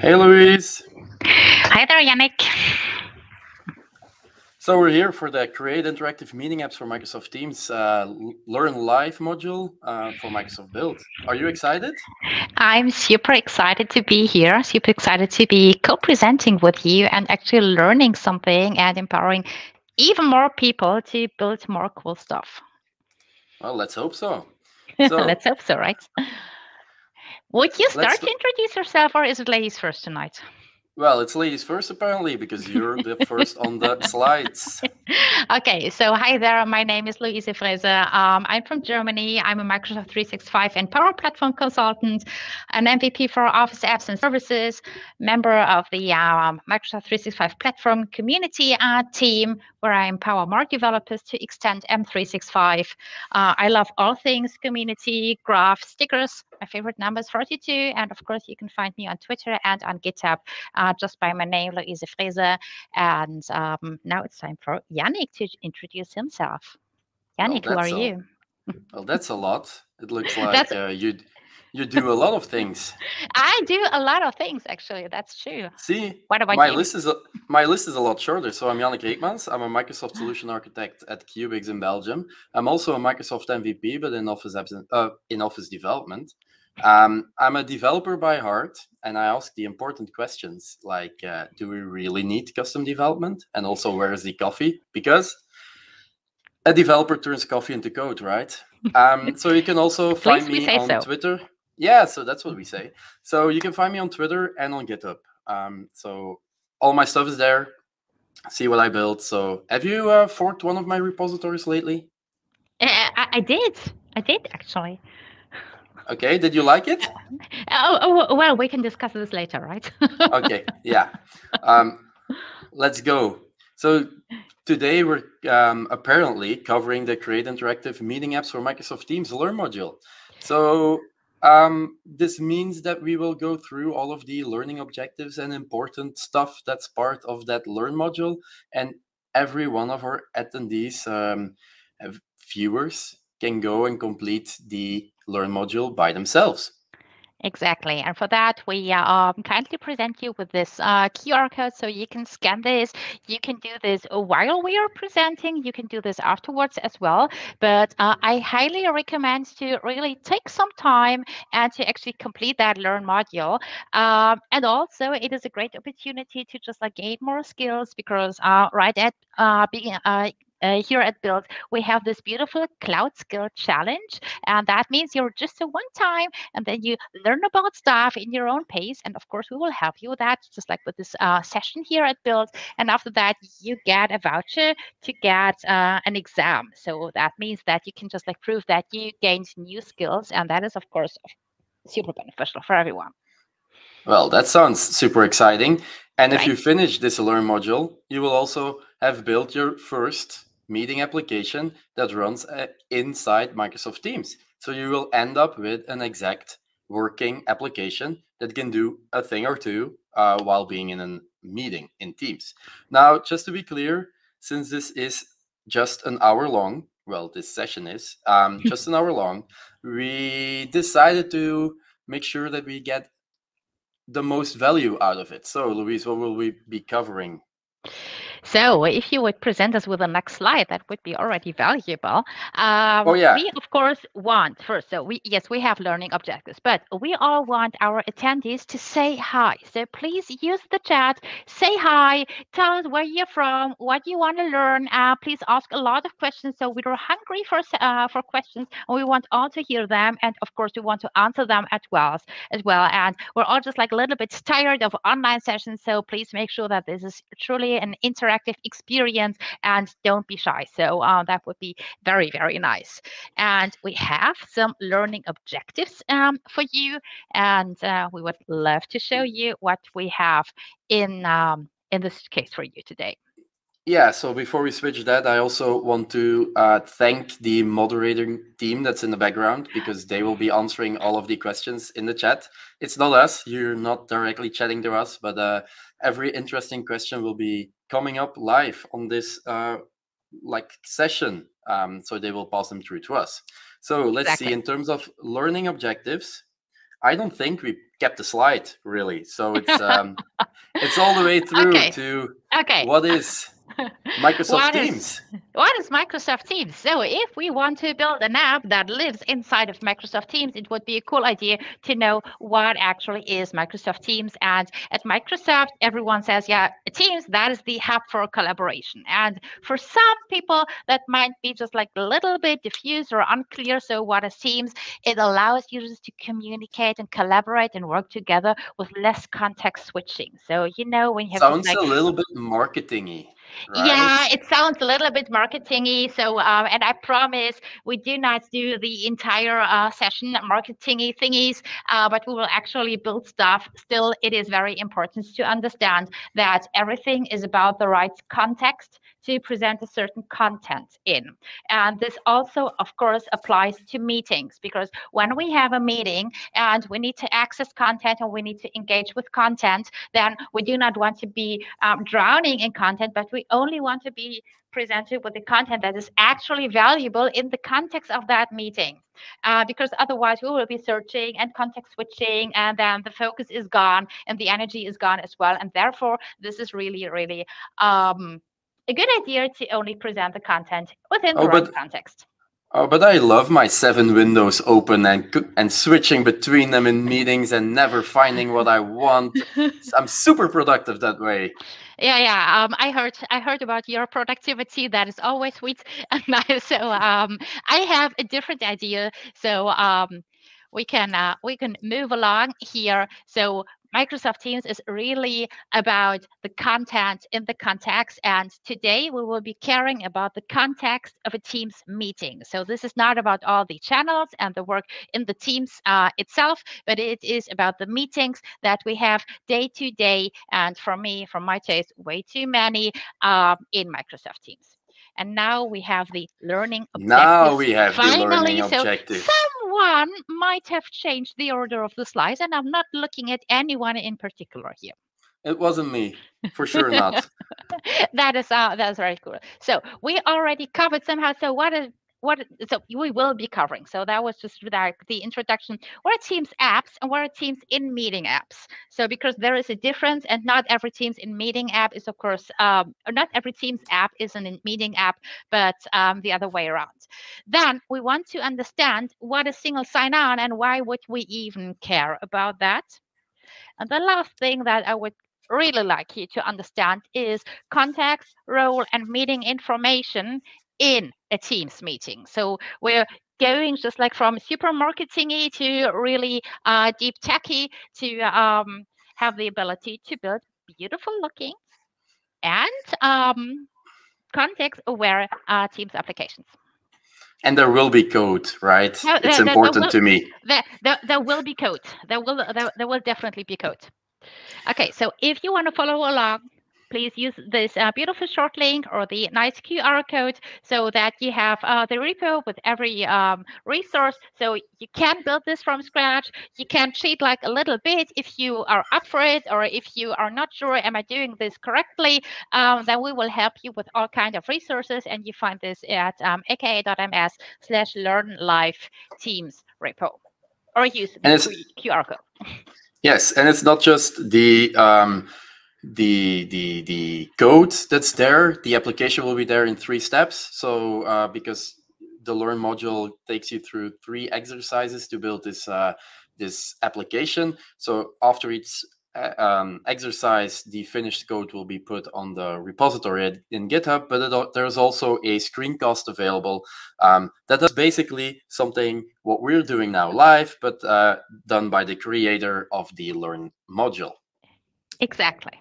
Hey, Luise. Hi there, Yannick. So we're here for the Create Interactive Meeting Apps for Microsoft Teams Learn Live module for Microsoft Build. Are you excited? I'm super excited to be here, super excited to be co-presenting with you and actually learning something and empowering even more people to build more cool stuff. Well, let's hope so. Let's hope so, right? Would you start to introduce yourself, or is it ladies first tonight? Well, it's ladies first, apparently, because you're the first on the slides. Okay, so hi there. My name is Luise Freese. I'm from Germany. I'm a Microsoft 365 and Power Platform consultant, an MVP for Office Apps and Services, member of the Microsoft 365 Platform community team, where I empower more developers to extend M365. I love all things community, graph, stickers. My favorite number is 42. And of course, you can find me on Twitter and on GitHub just by my name, Luise Freese. And now it's time for Yannick to introduce himself. Yannick, who are you? Well, that's a lot. It looks like you do a lot of things. I do a lot of things, actually. That's true. See, what about you? My list is a lot shorter. So I'm Yannick Reekmans. I'm a Microsoft Solution Architect at Cubix in Belgium. I'm also a Microsoft MVP, but in Office Apps and, in Office Development. I'm a developer by heart, and I ask the important questions like, do we really need custom development? And also, where is the coffee? Because a developer turns coffee into code, right? So you can also find me on Twitter. Yeah, so that's what we say. So you can find me on Twitter and on GitHub. So all my stuff is there. See what I built. So have you forked one of my repositories lately? I did, actually. Okay, did you like it? Oh, well, we can discuss this later, right? Okay, yeah. Let's go. So today we're apparently covering the Create Interactive Meeting Apps for Microsoft Teams Learn module. So this means that we will go through all of the learning objectives and important stuff that's part of that Learn module. And every one of our attendees, viewers, can go and complete the Learn module by themselves. Exactly. And for that, we kindly present you with this QR code so you can scan this. You can do this while we are presenting. You can do this afterwards as well. But I highly recommend to really take some time and to actually complete that Learn module. And also, it is a great opportunity to just like gain more skills because right at here at Build, we have this beautiful cloud skill challenge. And that means you're just a one time and then you learn about stuff in your own pace. And of course, we will help you with that, just like with this session here at Build. And after that, you get a voucher to get an exam. So that means that you can just like prove that you gained new skills. And that is, of course, super beneficial for everyone. Well, that sounds super exciting. And right. If you finish this Learn module, you will also have built your first meeting application that runs inside Microsoft Teams. So you will end up with an exact working application that can do a thing or two while being in a meeting in Teams. Now, just to be clear, since this is just an hour long, well, this session is just an hour long, we decided to make sure that we get the most value out of it. So, Luise, what will we be covering? So if you would present us with the next slide, that would be already valuable. We, of course, want first. So we have learning objectives, but we all want our attendees to say hi. So please use the chat, say hi, tell us where you're from, what you want to learn. Please ask a lot of questions. So we are hungry for questions, and we want all to hear them. And of course, we want to answer them as well. And we're all just like a little bit tired of online sessions. So please make sure that this is truly an interactive experience and don't be shy. So that would be very, very nice. And we have some learning objectives for you. And we would love to show you what we have in this case for you today. Yeah, so before we switch that, I also want to thank the moderating team that's in the background because they will be answering all of the questions in the chat. It's not us. You're not directly chatting to us, but every interesting question will be coming up live on this session. So they will pass them through to us. So let's see, in terms of learning objectives, I don't think we kept the slide really. So it's it's all the way through to what is Microsoft Teams. What is Microsoft Teams? So if we want to build an app that lives inside of Microsoft Teams, it would be a cool idea to know what actually is Microsoft Teams. And at Microsoft, everyone says, yeah, Teams, that is the hub for collaboration. And for some people, that might be just like a little bit diffuse or unclear. So what is Teams? It allows users to communicate and collaborate and work together with less context switching. So, you know, when you have sounds a little bit marketing-y. Right. Yeah, it sounds a little bit marketing-y. So, and I promise we do not do the entire session marketing-y thingies, but we will actually build stuff. Still, it is very important to understand that everything is about the right context to present a certain content in. And this also, of course, applies to meetings, because when we have a meeting and we need to access content and we need to engage with content, then we do not want to be drowning in content, but we only want to be presented with the content that is actually valuable in the context of that meeting, because otherwise we will be searching and context switching, and then the focus is gone and the energy is gone as well. And therefore, this is really, really a good idea to only present the content within the right context. Oh, but I love my 7 windows open and switching between them in meetings and never finding what I want. I'm super productive that way. Yeah, yeah. I heard about your productivity. That is always sweet. So I have a different idea. So we can move along here. So Microsoft Teams is really about the content in the context. And today we will be caring about the context of a Teams meeting. So this is not about all the channels and the work in the Teams itself, but it is about the meetings that we have day to day. And for me, from my taste, way too many in Microsoft Teams. And now we have the learning objective. Now we have the learning objective. Someone might have changed the order of the slides, and I'm not looking at anyone in particular here. It wasn't me, for sure not. That's very cool. So we already covered somehow. So so we will be covering. So that was just the introduction. What are Teams apps and what are Teams in meeting apps? So because there is a difference, and not every Teams in meeting app is, of course, not every Teams app is an in meeting app, but the other way around. Then we want to understand what is single sign-on and why would we even care about that. And the last thing that I would really like you to understand is context, role, and meeting information in a Teams meeting. So we're going just like from super marketing-y to really deep techy to have the ability to build beautiful looking and context aware Teams applications. And there will be code, right? No, it's important to me. There will be code. There will definitely be code. Okay, so if you want to follow along, please use this beautiful short link or the nice QR code so that you have the repo with every resource. So you can build this from scratch. You can cheat like a little bit if you are up for it, or if you are not sure, am I doing this correctly? Then we will help you with all kinds of resources. And you find this at aka.ms/learn-live-teams-repo, or use the QR code. Yes, and it's not just the code that's there. The application will be there in 3 steps. So because the Learn module takes you through 3 exercises to build this this application. So after each exercise, the finished code will be put on the repository in GitHub. But there's also a screencast available that is basically something what we're doing now live, but done by the creator of the Learn module. Exactly.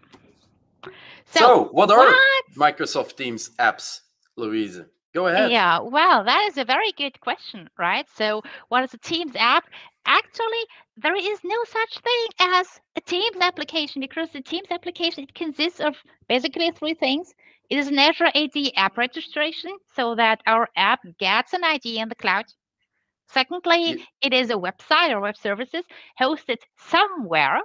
So what are Microsoft Teams apps, Luise? Go ahead. Yeah, well, that is a very good question, right? So what is a Teams app? Actually, there is no such thing as a Teams application, because the Teams application, it consists of basically 3 things. It is an Azure AD app registration, so that our app gets an ID in the cloud. Secondly, it is a website or web services hosted somewhere.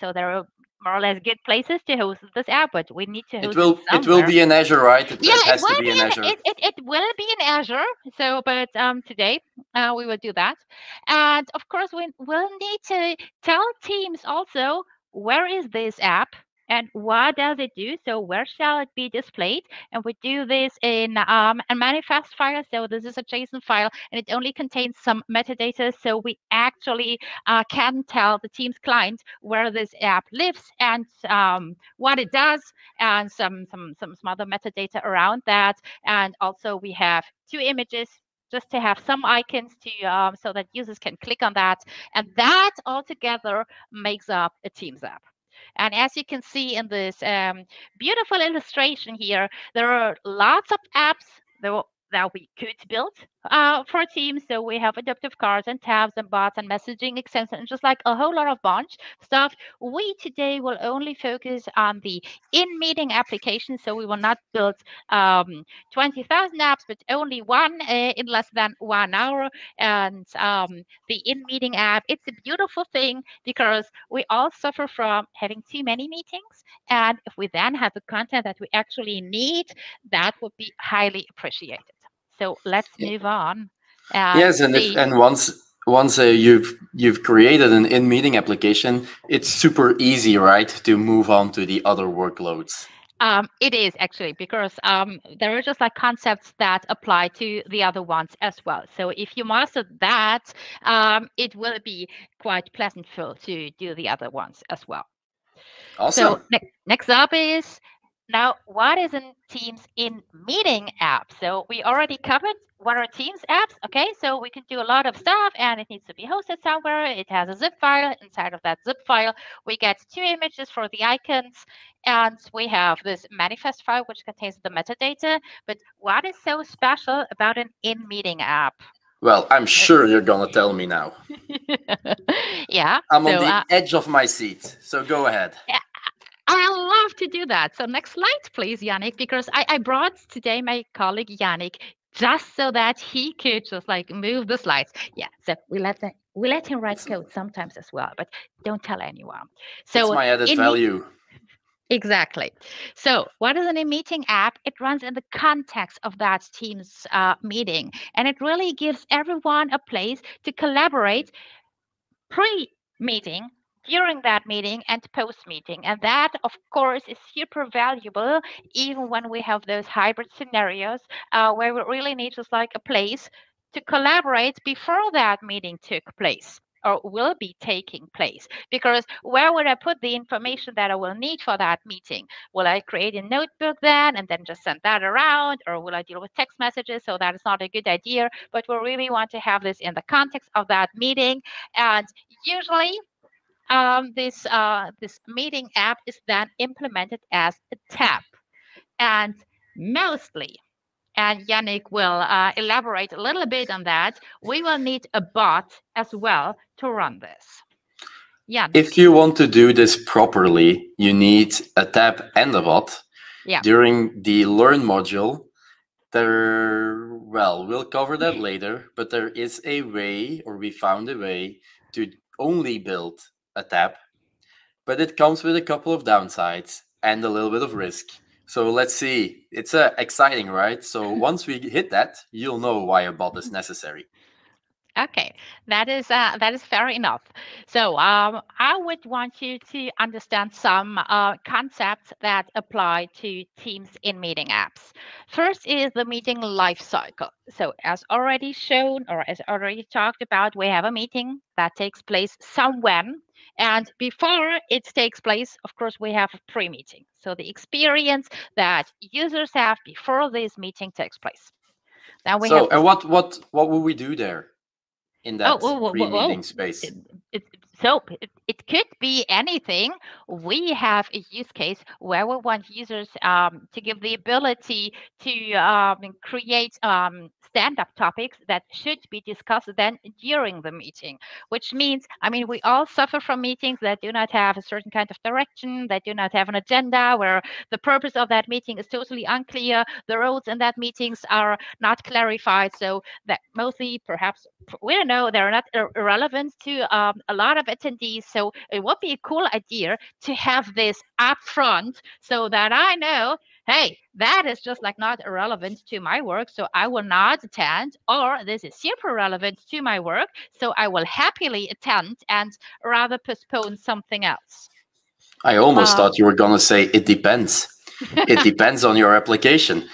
So there more or less good places to host this app, but we need to host it will be in Azure, right? It has to be in Azure. It will be in Azure. So, but today we will do that. And of course, we will need to tell Teams also, where is this app and what does it do? So where shall it be displayed? And we do this in a manifest file. So this is a JSON file, and it only contains some metadata. So we actually can tell the Teams client where this app lives and what it does, and some other metadata around that. And also we have two images, just to have some icons to so that users can click on that. And that altogether makes up a Teams app. And as you can see in this beautiful illustration here, there are lots of apps that we could build for Teams. So we have adaptive cards and tabs and bots and messaging extensions, and just like a whole lot of bunch stuff. We today will only focus on the in-meeting application. So we will not build 20,000 apps, but only one in less than 1 hour. And the in-meeting app, it's a beautiful thing because we all suffer from having too many meetings. And if we then have the content that we actually need, that would be highly appreciated. So let's move on. Yes, once you've created an in-meeting application, it's super easy, right, to move on to the other workloads. It is actually, because there are just like concepts that apply to the other ones as well. So if you master that, it will be quite pleasant to do the other ones as well. Awesome. So next up is, now, what is in Teams in-meeting app? So we already covered what are Teams apps. Okay, so we can do a lot of stuff, and it needs to be hosted somewhere. It has a zip file. Inside of that zip file, we get two images for the icons, and we have this manifest file, which contains the metadata. But what is so special about an in-meeting app? Well, I'm sure you're going to tell me now. Yeah. I'm on the edge of my seat, so go ahead. Yeah. I love to do that. So next slide, please, Yannick, because I brought today my colleague Yannick just so that he could just like move the slides. Yeah, so we let him write code sometimes as well, but don't tell anyone. So it's my added value. Exactly. So what is an in-meeting app? It runs in the context of that Teams meeting, and it really gives everyone a place to collaborate pre-meeting, during that meeting, and post meeting. And that, of course, is super valuable, even when we have those hybrid scenarios where we really need just like a place to collaborate before that meeting took place or will be taking place. Because where would I put the information that I will need for that meeting? Will I create a notebook then and then just send that around? Or will I deal with text messages? So that is not a good idea, but we really want to have this in the context of that meeting. And usually, this meeting app is then implemented as a tab, and mostly, and Yannick will elaborate a little bit on that, we will need a bot as well to run this. Yannick. If you want to do this properly, you need a tab and a bot. Yeah. During the Learn module, we'll cover that later, but there is a way, or we found a way, to only build a tab, but it comes with a couple of downsides and a little bit of risk. So let's see. It's exciting, right? So once we hit that, you'll know why a bot is necessary. Okay, that is fair enough. So I would want you to understand some concepts that apply to Teams in meeting apps. First is the meeting lifecycle. So as already shown, or as already talked about, we have a meeting that takes place somewhere. And before it takes place, of course, we have a pre-meeting. So the experience that users have before this meeting takes place. Then we what will we do there? In that pre-meeting space. It could be anything. We have a use case where we want users to give the ability to create stand-up topics that should be discussed then during the meeting, which means, I mean, we all suffer from meetings that do not have a certain kind of direction, that do not have an agenda, where the purpose of that meeting is totally unclear, the roles in that meetings are not clarified, so that mostly, perhaps, we don't know, they're not irrelevant to a lot of attendees. So it would be a cool idea to have this upfront so that I know, hey, that is just like not relevant to my work, so I will not attend, or this is super relevant to my work, so I will happily attend and rather postpone something else. I almost thought you were going to say it depends. It depends on your application.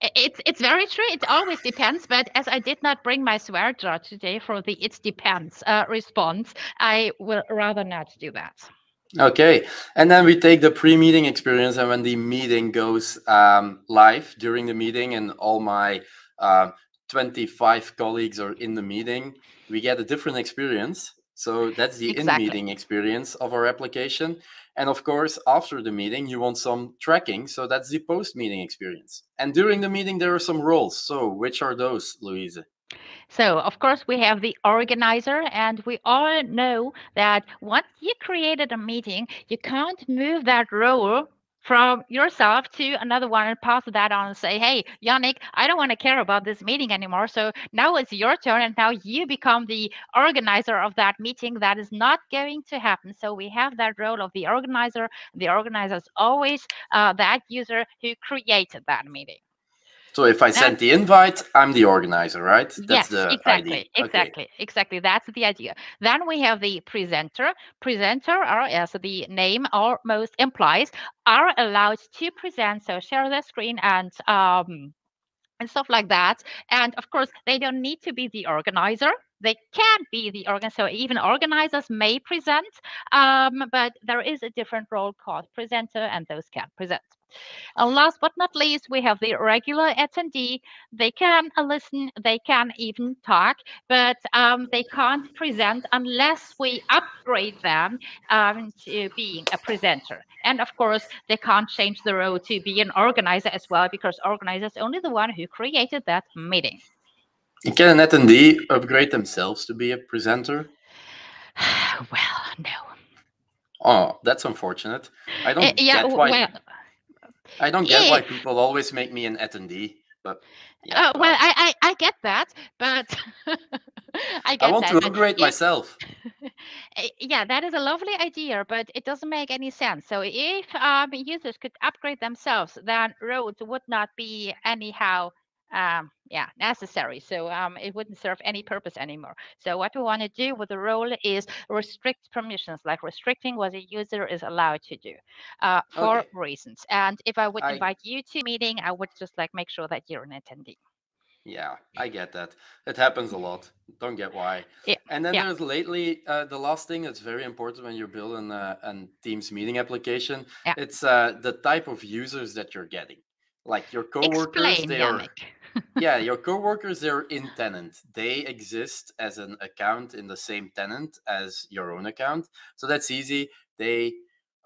It's very true. It always depends. But as I did not bring my swear jar today for the "it depends" response, I will rather not do that. Okay. And then we take the pre-meeting experience, and when the meeting goes live, during the meeting, and all my 25 colleagues are in the meeting, we get a different experience. So that's the in-meeting experience of our application. And of course, after the meeting, you want some tracking. So that's the post-meeting experience. And during the meeting, there are some roles. So which are those, Luise? So, of course, we have the organizer, and we all know that once you created a meeting, you can't move that role from yourself to another one and pass that on and say, hey, Yannick, I don't want to care about this meeting anymore. So now it's your turn, and now you become the organizer of that meeting. That is not going to happen. So we have that role of the organizer. The organizer is always that user who created that meeting. So if I send the invite, I'm the organizer, right? That's the idea. Exactly. That's the idea. Then we have the presenter. Presenter, or as the name almost implies, are allowed to present. So share their screen and stuff like that. And of course, they don't need to be the organizer. They can be the organizer. So even organizers may present, but there is a different role called presenter, and those can present. And last but not least, we have the regular attendee. They can listen, they can even talk, but they can't present unless we upgrade them to being a presenter. And of course, they can't change the role to be an organizer as well, because organizer is only the one who created that meeting. Can an attendee upgrade themselves to be a presenter? Well, no. Oh, that's unfortunate. I don't get why. Well, I don't get why people always make me an attendee, but yeah. Oh, well, I get that, but I want to upgrade myself. Yeah, that is a lovely idea, but it doesn't make any sense. So if users could upgrade themselves, then roads would not be anyhow necessary. So it wouldn't serve any purpose anymore. So what we want to do with the role is restrict permissions, like restricting what a user is allowed to do for reasons. And if I would invite you to a meeting, I would just like make sure that you're an attendee. Yeah, I get that. It happens a lot. Don't get why. Yeah. And then there's lately the last thing that's very important when you build an Teams meeting application. Yeah. It's the type of users that you're getting. Like your coworkers, your coworkers, they're in tenant. They exist as an account in the same tenant as your own account. So that's easy. They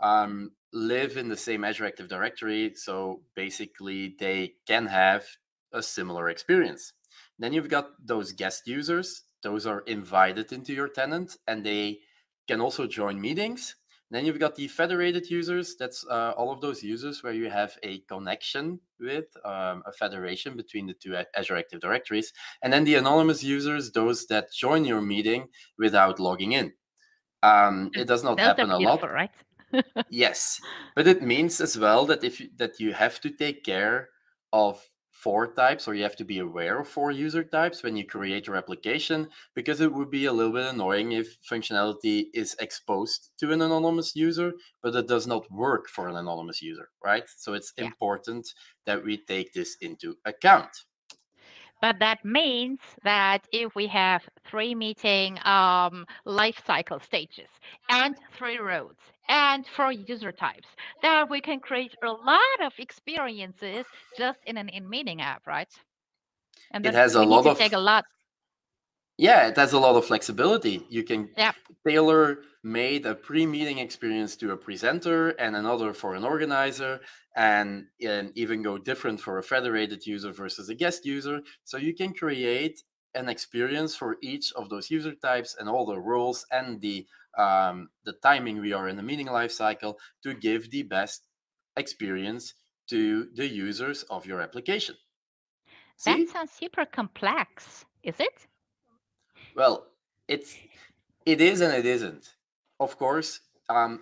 live in the same Azure Active Directory. So basically, they can have a similar experience. Then you've got those guest users. Those are invited into your tenant, and they can also join meetings. Then you've got the federated users. That's all of those users where you have a connection with a federation between the two Azure Active Directories. And then the anonymous users, those that join your meeting without logging in. It does not happen a lot, right? Yes, but it means as well that you have to take care of four types, or you have to be aware of four user types when you create your application, because it would be a little bit annoying if functionality is exposed to an anonymous user, but it does not work for an anonymous user, right? So it's important that we take this into account. But that means that if we have three meeting life cycle stages and three roles and four user types, then we can create a lot of experiences just in an in-meeting app, right? And it has Yeah, it has a lot of flexibility. You can tailor-made a pre-meeting experience to a presenter and another for an organizer, and even go different for a federated user versus a guest user. So you can create an experience for each of those user types and all the roles and the timing we are in the meeting lifecycle to give the best experience to the users of your application. That sounds super complex, is it? Well, it's It is and it isn't. Of course,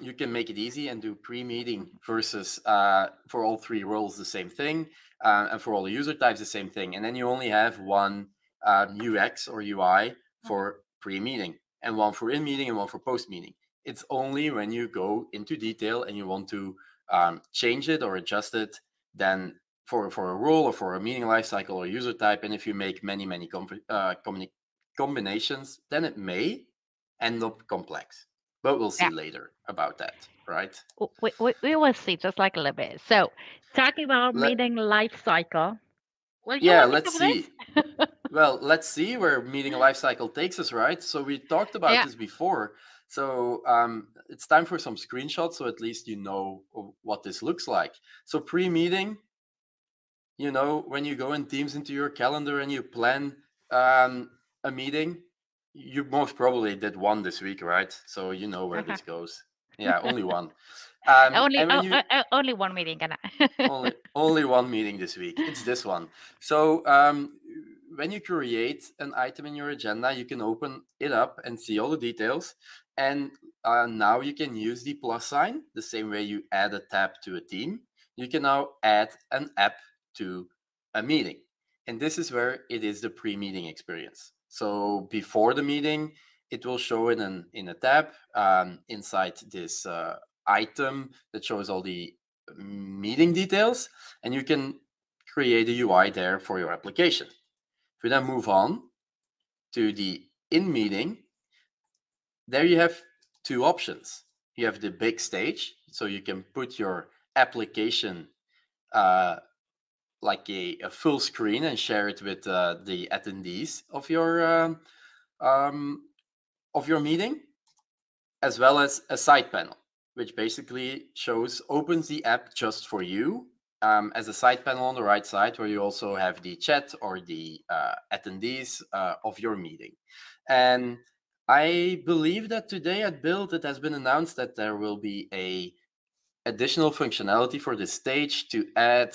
you can make it easy and do pre-meeting versus for all three roles the same thing, and for all the user types the same thing. And then you only have one UX or UI for pre-meeting, and one for in-meeting, and one for post-meeting. It's only when you go into detail and you want to change it or adjust it, then for a role or for a meeting lifecycle or user type. And if you make many combinations, then it may end up complex. But we'll see later about that, right? We will see, just like a little bit. So talking about meeting lifecycle. Yeah, let's see. Well, let's see where meeting lifecycle takes us, right? So we talked about this before. So it's time for some screenshots, so at least you know what this looks like. So pre-meeting, you know, when you go in Teams into your calendar and you plan a meeting, you most probably did one this week, right? So you know where this goes. Yeah, only one. Only one meeting. Only one meeting this week. It's this one. So when you create an item in your agenda, you can open it up and see all the details. And now you can use the plus sign the same way you add a tab to a team. You can now add an app to a meeting. And this is where it is the pre-meeting experience. So before the meeting, it will show it in a tab inside this item that shows all the meeting details. And you can create a UI there for your application. If we then move on to the in-meeting, there you have two options. You have the big stage, so you can put your application like a full screen and share it with the attendees of your meeting, as well as a side panel, which basically opens the app just for you as a side panel on the right side, where you also have the chat or the attendees of your meeting. And I believe that today at Build, it has been announced that there will be a additional functionality for this stage to add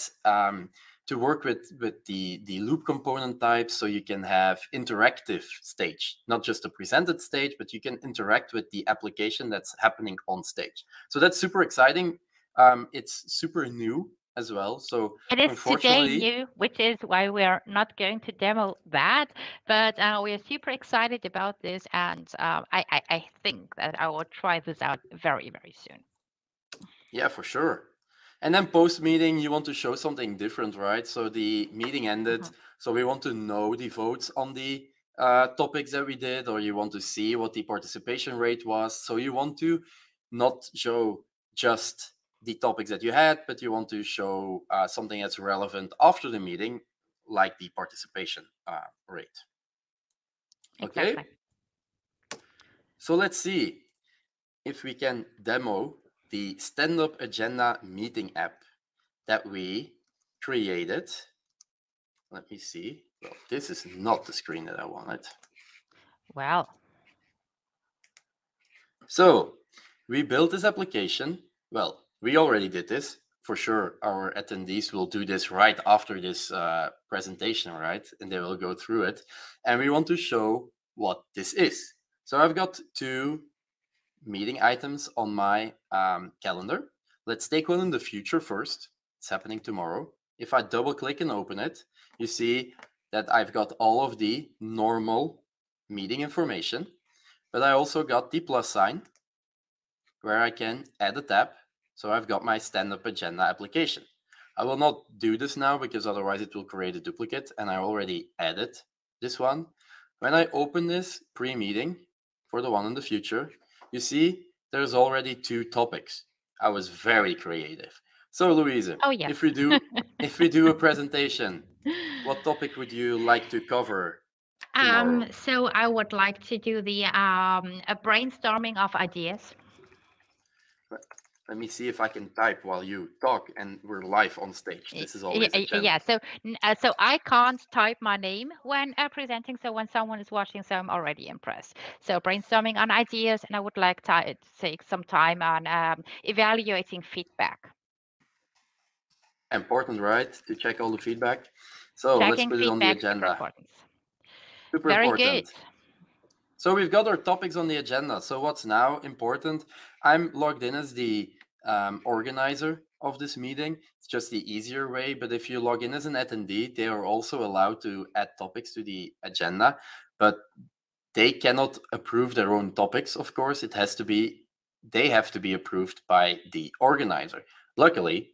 to work with the loop component types, so you can have interactive stage, not just a presented stage, but you can interact with the application that's happening on stage. So that's super exciting. It's super new as well. So it is today new, which is why we are not going to demo that, but we are super excited about this. And I think that I will try this out very, very soon. Yeah, for sure. And then post-meeting, you want to show something different, right? So the meeting ended. So we want to know the votes on the topics that we did, or you want to see what the participation rate was. So you want to not show just the topics that you had, but you want to show something that's relevant after the meeting, like the participation rate. Okay. Exactly. So let's see if we can demo the stand-up agenda meeting app that we created. Let me see. Well, this is not the screen that I wanted. Wow. So we built this application. Well, we already did this. For sure, our attendees will do this right after this presentation, right? And they will go through it. And we want to show what this is. So I've got two meeting items on my calendar. Let's take one in the future first. It's happening tomorrow. If I double click and open it, you see that I've got all of the normal meeting information, but I also got the plus sign where I can add a tab. So I've got my stand-up agenda application. I will not do this now because otherwise it will create a duplicate, and I already added this one. When I open this pre-meeting for the one in the future, you see, there's already two topics. I was very creative. So, Luise, if we do a presentation, what topic would you like to cover tomorrow? So I would like to do the a brainstorming of ideas. Let me see if I can type while you talk, and we're live on stage. This is always a challenge. Yeah, so I can't type my name when presenting. So when someone is watching, so I'm already impressed. So brainstorming on ideas, and I would like to take some time on evaluating feedback. Important, right? To check all the feedback. So let's put it on the agenda. Super important. Very good. So we've got our topics on the agenda. So what's now important? I'm logged in as the organizer of this meeting. It's just the easier way. But if you log in as an attendee, they are also allowed to add topics to the agenda. But they cannot approve their own topics, of course. It has to be, they have to be approved by the organizer. Luckily,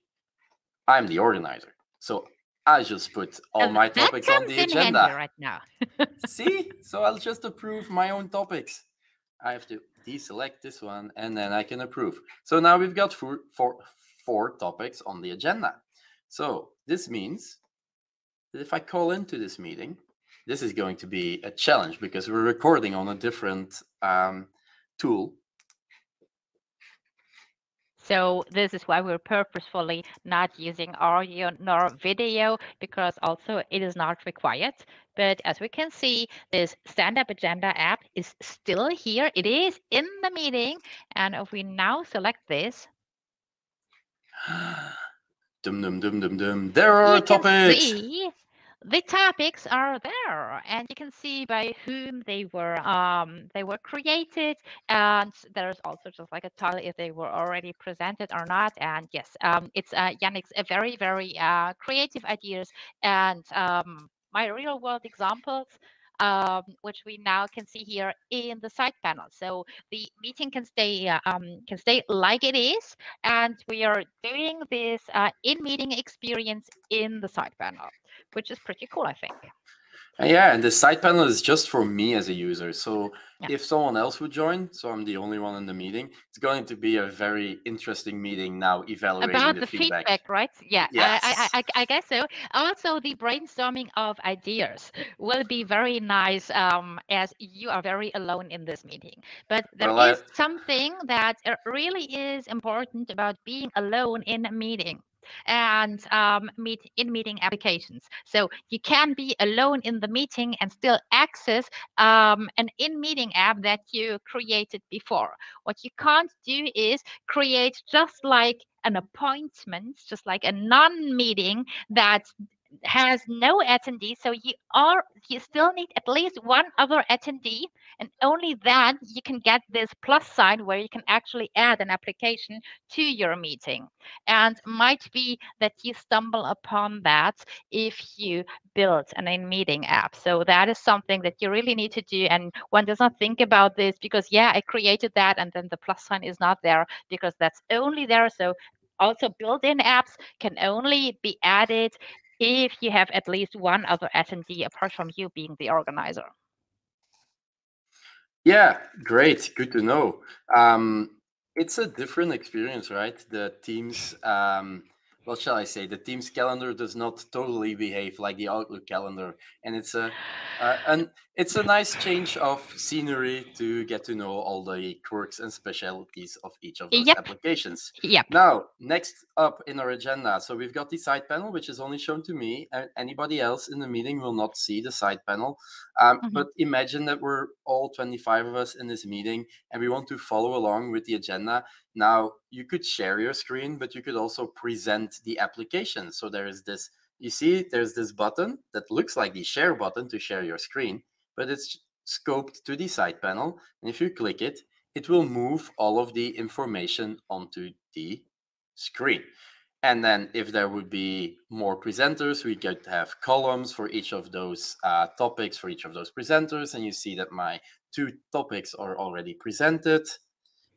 I'm the organizer. So I just put all my topics on the agenda right now. See? So I'll just approve my own topics. I have to deselect this one and then I can approve. So now we've got four topics on the agenda. So this means that if I call into this meeting, this is going to be a challenge because we're recording on a different tool. So this is why we're purposefully not using audio nor video, because also it is not required. But as we can see, this stand up agenda app is still here. It is in the meeting. And if we now select this. Dum, dum, dum, dum, dum. There are topics. The topics are there, and you can see by whom they were created, and there's also just like a toggle if they were already presented or not. And yes, it's Yannick's very, very creative ideas and my real world examples, which we now can see here in the side panel. So the meeting can stay like it is, and we are doing this in-meeting experience in the side panel, which is pretty cool, I think. Yeah, and the side panel is just for me as a user. So if someone else would join, so I'm the only one in the meeting, it's going to be a very interesting meeting now evaluating about the feedback, right? Yeah, yes. I guess so. Also, the brainstorming of ideas will be very nice as you are very alone in this meeting. But there is something that really is important about being alone in a meeting and in-meeting applications. So you can be alone in the meeting and still access an in-meeting app that you created before. What you can't do is create just like an appointment, just like a non-meeting that has no attendee. So you still need at least one other attendee, and only then you can get this plus sign where you can actually add an application to your meeting. And might be that you stumble upon that if you build an in-meeting app. So that is something that you really need to do, and one does not think about this because yeah, I created that, and then the plus sign is not there because that's only there. So also built-in apps can only be added if you have at least one other attendee apart from you being the organizer. Yeah, great. Good to know. It's a different experience, right? The Teams, what shall I say? The Teams calendar does not totally behave like the Outlook calendar. And it's a nice change of scenery to get to know all the quirks and specialities of each of those applications. Now, next up in our agenda, so we've got the side panel, which is only shown to me. Anybody else in the meeting will not see the side panel. But imagine that we're all 25 of us in this meeting, and we want to follow along with the agenda. Now, you could share your screen, but you could also present the application. So there is this, you see, there's this button that looks like the share button to share your screen, but it's scoped to the side panel. And if you click it, it will move all of the information onto the screen. And then if there would be more presenters, we could have columns for each of those topics, for each of those presenters. And you see that my two topics are already presented.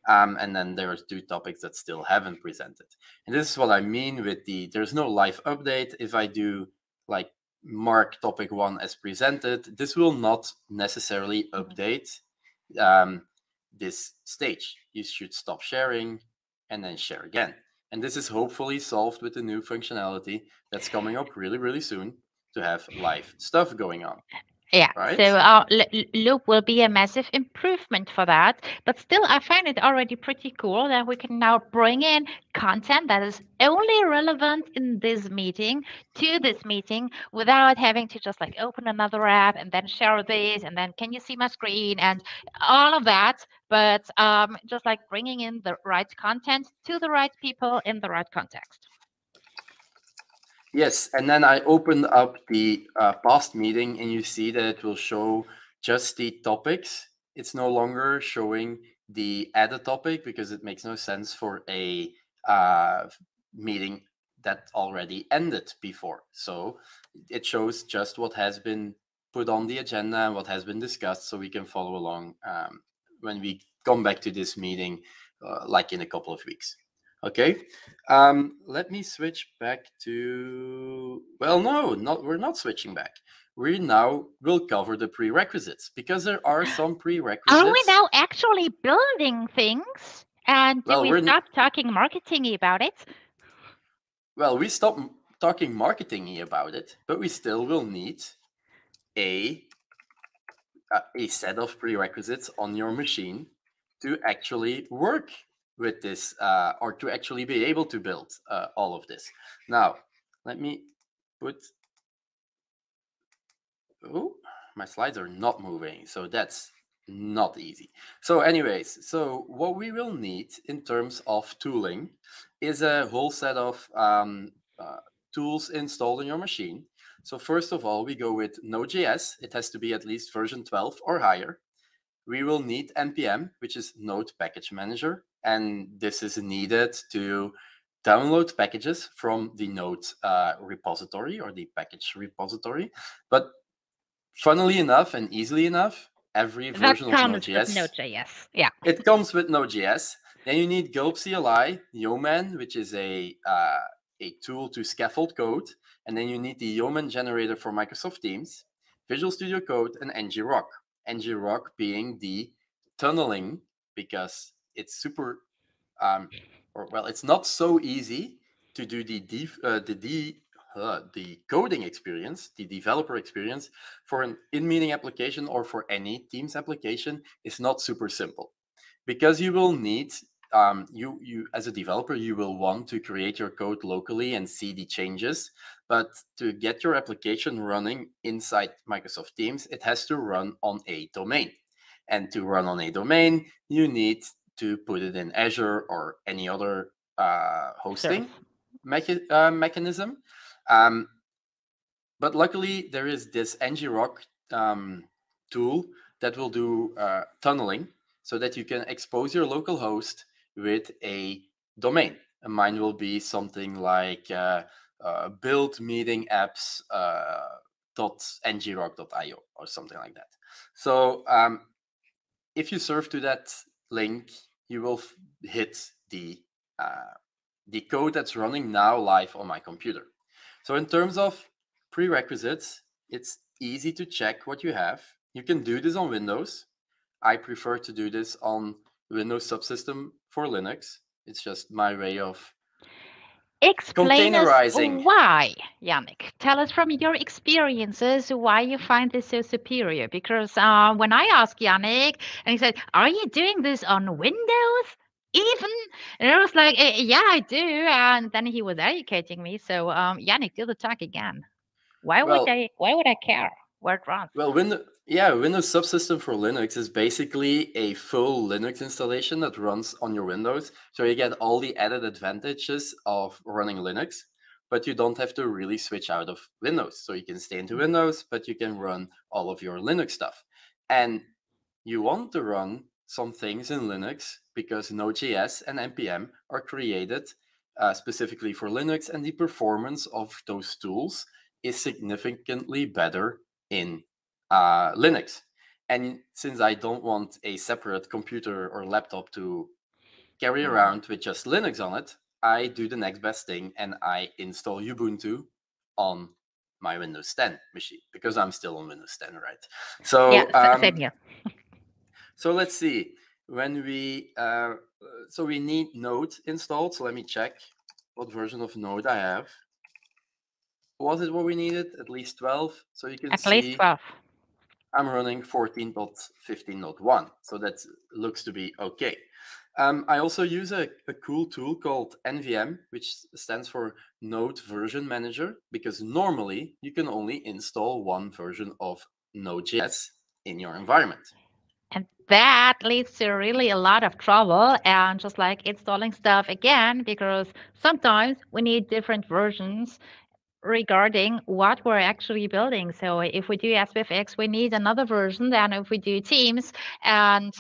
And then there are two topics that still haven't presented. And this is what I mean with the, there's no live update. If I do like mark topic one as presented, this will not necessarily update this stage. You should stop sharing and then share again. And this is hopefully solved with the new functionality that's coming up really, really soon to have live stuff going on. Yeah, right. So our loop will be a massive improvement for that. But still, I find it already pretty cool that we can now bring in content that is only relevant in this meeting to this meeting without having to just like open another app and then share this and then can you see my screen and all of that. But just like bringing in the right content to the right people in the right context. Yes, and then I opened up the past meeting, and you see that it will show just the topics it's no longer showing the add a topic because it makes no sense for a meeting that already ended before. So it shows just what has been put on the agenda and what has been discussed, so we can follow along when we come back to this meeting, like in a couple of weeks. Okay, let me switch back to, well, no, we're not switching back. We now will cover the prerequisites, because there are some prerequisites. Are we now actually building things? And well, we're not talking marketing-y about it? Well, we stopped talking marketing-y about it, but we still will need a set of prerequisites on your machine to actually work with this, or to actually be able to build all of this. Now, let me put, oh, my slides are not moving, so that's not easy. So anyways, so what we will need in terms of tooling is a whole set of tools installed on your machine. So first of all, we go with Node.js. It has to be at least version 12 or higher. We will need npm, which is Node Package Manager. And this is needed to download packages from the Node repository or the package repository. But funnily enough and easily enough, every version of Node.js, yeah, it comes with Node.js. Then you need Gulp CLI, Yeoman, which is a tool to scaffold code. And then you need the Yeoman generator for Microsoft Teams, Visual Studio Code, and ngrok. Ngrok being the tunneling, because it's super, or well, it's not so easy to do the coding experience, the developer experience for an in-meeting application or for any Teams application is not super simple, because you will need, you as a developer, you will want to create your code locally and see the changes, but to get your application running inside Microsoft Teams, it has to run on a domain. And to run on a domain, you need to put it in Azure or any other hosting mechanism. But luckily, there is this ngrok tool that will do tunneling so that you can expose your local host with a domain. And mine will be something like build meeting apps.ngrok.io or something like that. So if you surf to that link, you will hit the code that's running now live on my computer. So in terms of prerequisites, it's easy to check what you have. You can do this on Windows. I prefer to do this on Windows Subsystem for Linux. It's just my way of explain containerizing. Us why, Yannick. Tell us from your experiences why you find this so superior. Because when I asked Yannick, and he said, "Are you doing this on Windows even?" And I was like, "Yeah, I do." And then he was educating me. So Yannick, do the talk again. Why would I care where it runs? Well, Windows Subsystem for Linux is basically a full Linux installation that runs on your Windows. So you get all the added advantages of running Linux, but you don't have to really switch out of Windows. So you can stay into Windows, but you can run all of your Linux stuff. And you want to run some things in Linux because Node.js and npm are created specifically for Linux, and the performance of those tools is significantly better in Linux. And since I don't want a separate computer or laptop to carry around with just Linux on it, I do the next best thing and I install Ubuntu on my Windows 10 machine, because I'm still on Windows 10, right? So, yeah, same here. So let's see. When we, so we need Node installed. So let me check what version of Node I have. Was it what we needed? At least 12. So you can see. At least 12. I'm running 14.15.1, so that looks to be okay. I also use a cool tool called nvm, which stands for Node Version Manager, because normally you can only install one version of Node.js in your environment. And that leads to really a lot of trouble and just like installing stuff again, because sometimes we need different versions regarding what we're actually building. So if we do SPFX, we need another version than if we do Teams, and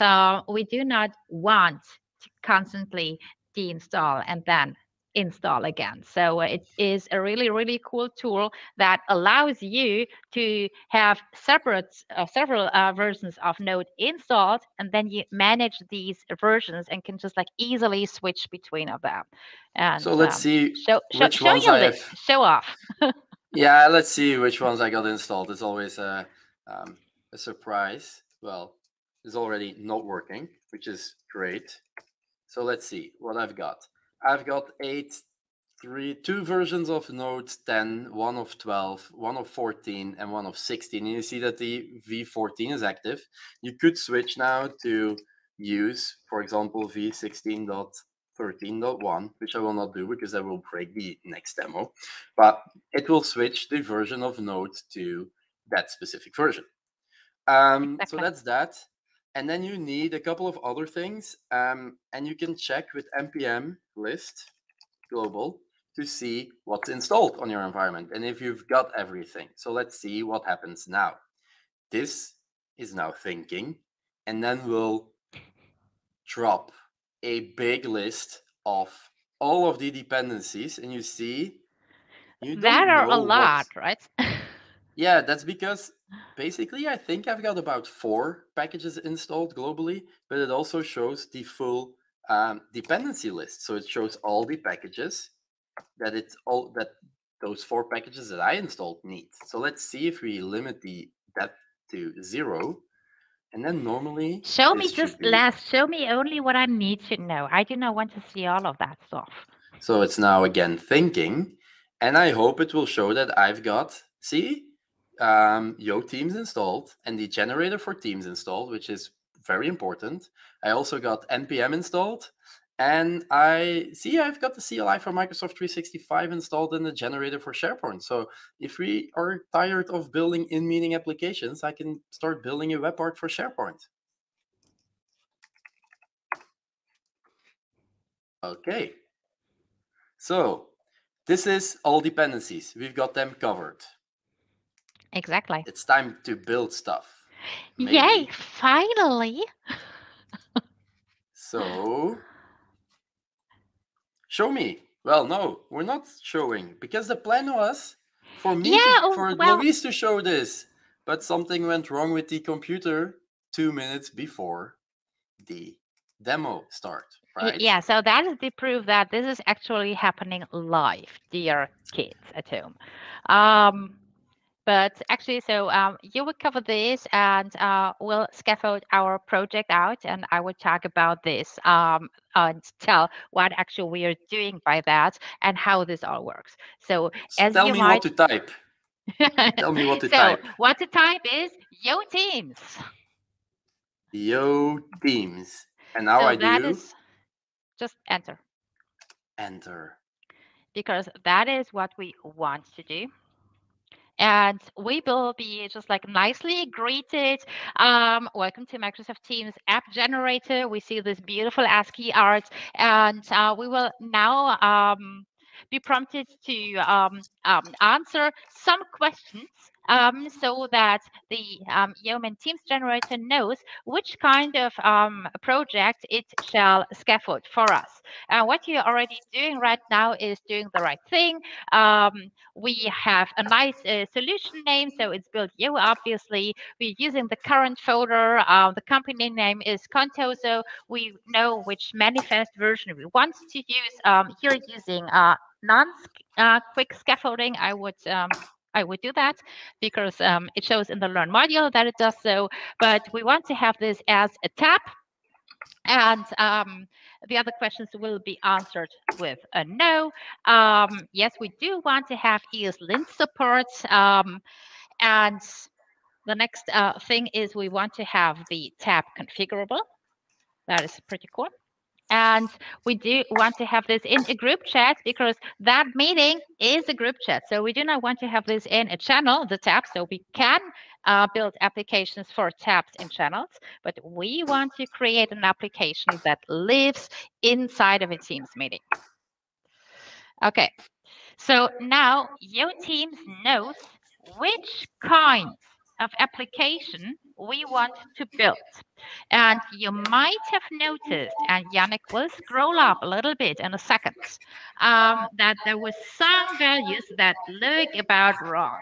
we do not want to constantly deinstall and then install again. So it is a really, really cool tool that allows you to have separate several versions of Node installed, and then you manage these versions and can just like easily switch between of them. And so let's see which ones I have. Show off. Yeah, let's see which ones I got installed. It's always a surprise. Well, it's already not working, which is great. So let's see what I've got. I've got two versions of Node 10, one of 12, one of 14, and one of 16. And you see that the V14 is active. You could switch now to use, for example, V16.13.1, which I will not do because that will break the next demo. But it will switch the version of Node to that specific version. Exactly. So that's that. And then you need a couple of other things, and you can check with npm list global to see what's installed on your environment and if you've got everything. So let's see what happens now. This is now thinking, and then we'll drop a big list of all of the dependencies, and you see you don't that are know a lot, right? Yeah, that's because basically I think I've got about 4 packages installed globally, but it also shows the full dependency list. So it shows all the packages that those 4 packages that I installed need. So let's see if we limit that to 0. And then normally show me just last. Show me only what I need to know. I do not want to see all of that stuff. So it's now again thinking, and I hope it will show that I've got, see, Yo Teams installed and the generator for Teams installed, which is very important. I also got npm installed, and I see I've got the CLI for Microsoft 365 installed and the generator for SharePoint. So if we are tired of building in-meeting applications, I can start building a web part for SharePoint. Okay. So this is all dependencies. We've got them covered. Exactly. It's time to build stuff. Maybe. Yay, finally. So, show me. Well, no, we're not showing, because the plan was for me, Luise to show this, but something went wrong with the computer 2 minutes before the demo start, right? Yeah, so that is the proof that this is actually happening live, dear kids at home. But actually, so you will cover this, and we'll scaffold our project out, and I will talk about this and tell what actually we are doing by that and how this all works. So, as tell you me might... what to type. Tell me what to type. What to type is Yo Teams. Yo Teams. And now so I that do. Is just enter. Enter. Because that is what we want to do. And we will be just like nicely greeted. Welcome to Microsoft Teams app generator. We see this beautiful ASCII art, and we will now be prompted to answer some questions so that the Yeoman Teams generator knows which kind of project it shall scaffold for us. What you're already doing right now is doing the right thing. We have a nice solution name, so it's Build Yo, obviously. We're using the current folder. The company name is Conto, so we know which manifest version we want to use. Here using non-quick scaffolding, I would do that because it shows in the Learn module that it does so, but we want to have this as a tab, and the other questions will be answered with a no. Yes, we do want to have ESLint support, and the next thing is we want to have the tab configurable. That is pretty cool. And we do want to have this in a group chat because that meeting is a group chat. So we do not want to have this in a channel, the tab. So we can build applications for tabs and channels, but we want to create an application that lives inside of a Teams meeting. Okay. So now your Teams knows which kinds of application we want to build. And you might have noticed, and Yannick will scroll up a little bit in a second, that there were some values that look about wrong.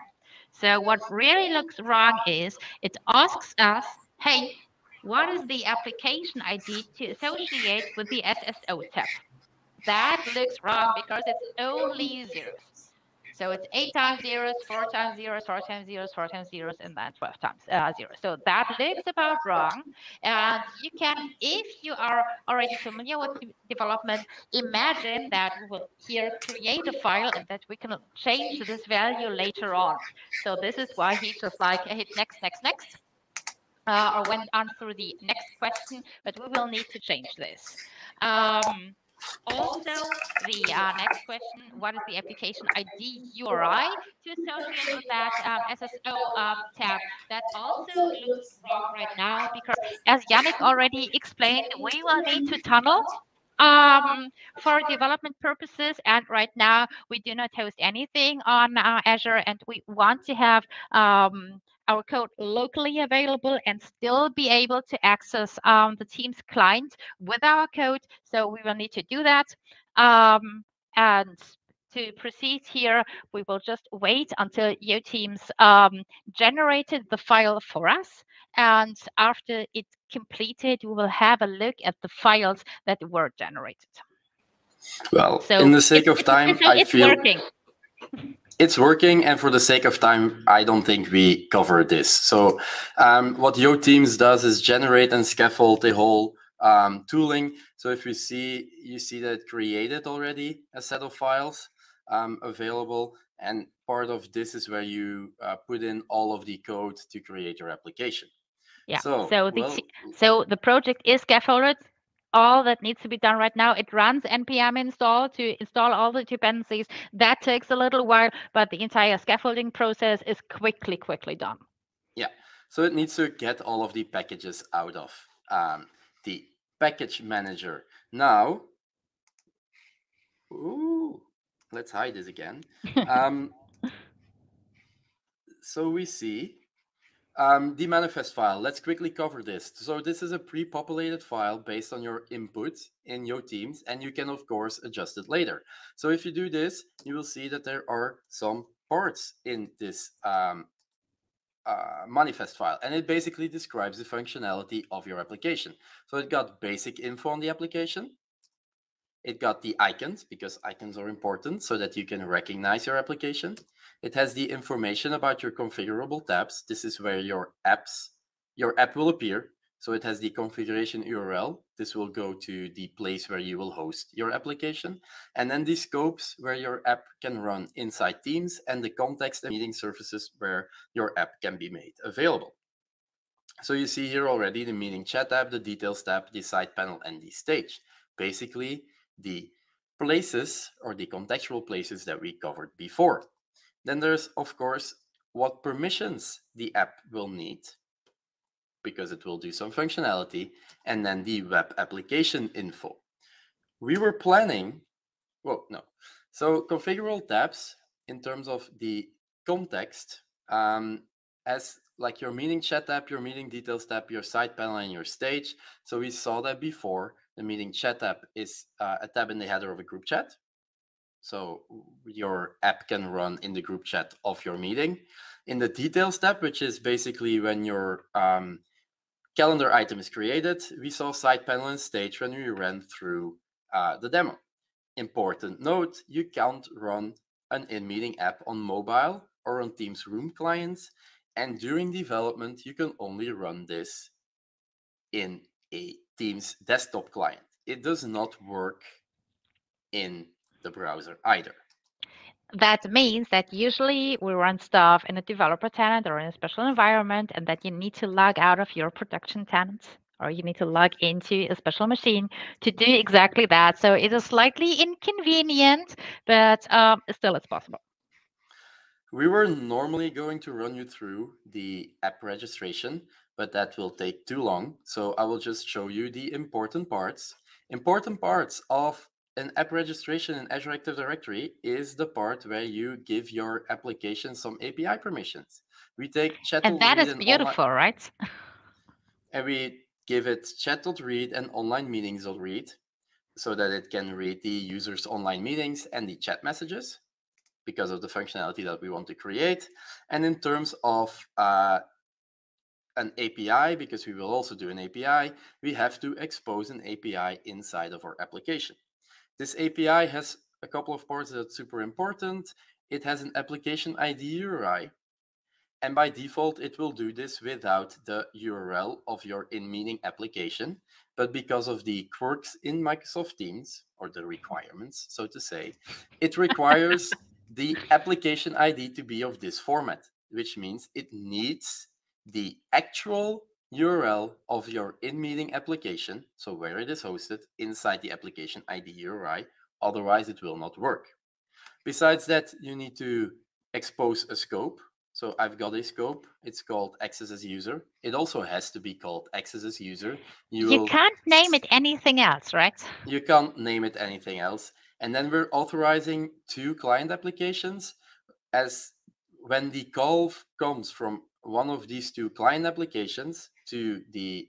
So what really looks wrong is it asks us, hey, what is the application ID to associate with the SSO tab? That looks wrong because it's only zeros. So it's 8 times zeros, 4 times zeros, 4 times zeros, 4 times zeros, and then 12 times zeros. So that looks about wrong. And you can, if you are already familiar with development, imagine that we will here create a file and that we can change this value later on. So this is why he just like hit next, next, next, or went on through the next question, but we will need to change this. Also, the next question, what is the application ID URI to associate with that SSO tab? That also looks wrong right now because, as Yannick already explained, we will need to tunnel for development purposes. And right now, we do not host anything on Azure, and we want to have our code locally available and still be able to access the Teams client with our code. So we will need to do that. And to proceed here, we will just wait until your Teams generated the file for us. And after it's completed, we will have a look at the files that were generated. Well, so in the sake of time, I feel working. It's working, and for the sake of time, I don't think we cover this. So what Yo Teams does is generate and scaffold the whole tooling. So if you see, that it created already a set of files available, and part of this is where you put in all of the code to create your application. Yeah, so the project is scaffolded. All that needs to be done right now, it runs npm install to install all the dependencies. That takes a little while, but the entire scaffolding process is quickly done. Yeah, so it needs to get all of the packages out of the package manager. Now, ooh, let's hide this again. So we see the manifest file. Let's quickly cover this. So this is a pre-populated file based on your input in your Teams, and you can, of course, adjust it later. So if you do this, you will see that there are some parts in this manifest file, and it basically describes the functionality of your application. So it got basic info on the application. It got the icons, because icons are important so that you can recognize your application. It has the information about your configurable tabs. This is where your apps, your app will appear. So it has the configuration URL. This will go to the place where you will host your application. And then the scopes where your app can run inside Teams, and the context and meeting surfaces where your app can be made available. So you see here already the meeting chat tab, the details tab, the side panel, and the stage. Basically, the places or the contextual places that we covered before. Then there's, of course, what permissions the app will need, because it will do some functionality, and then the web application info. We were planning, well, no. So configurable tabs in terms of the context, as like your meeting chat tab, your meeting details tab, your side panel, and your stage. So we saw that before. The meeting chat tab is a tab in the header of a group chat. So your app can run in the group chat of your meeting. In the details tab, which is basically when your calendar item is created, we saw side panel and stage when we ran through the demo. Important note, you can't run an in-meeting app on mobile or on Teams Room clients. And during development, you can only run this in a Teams desktop client. It does not work in the browser either. That means that usually we run stuff in a developer tenant or in a special environment, and that you need to log out of your production tenant, or you need to log into a special machine to do exactly that. So it is slightly inconvenient, but still it's possible. We were normally going to run you through the app registration, but that will take too long. So I will just show you the important parts of an app registration in Azure Active Directory is the part where you give your application some API permissions. We take chat.read and that is beautiful, online, right? And we give it chat.read and online meetings.read so that it can read the user's online meetings and the chat messages because of the functionality that we want to create. And in terms of an API, because we will also do an API, we have to expose an API inside of our application. This API has a couple of parts that's super important. It has an application ID URI, and by default, it will do this without the URL of your in-meeting application. But because of the quirks in Microsoft Teams, or the requirements, so to say, it requires the application ID to be of this format, which means it needs the actual URL of your in-meeting application, so where it is hosted, inside the application ID URI, otherwise it will not work. Besides that, you need to expose a scope. So I've got a scope, it's called Access as User. It also has to be called Access as User. You can't name it anything else, right? You can't name it anything else. And then we're authorizing two client applications, as when the call comes from one of these two client applications to the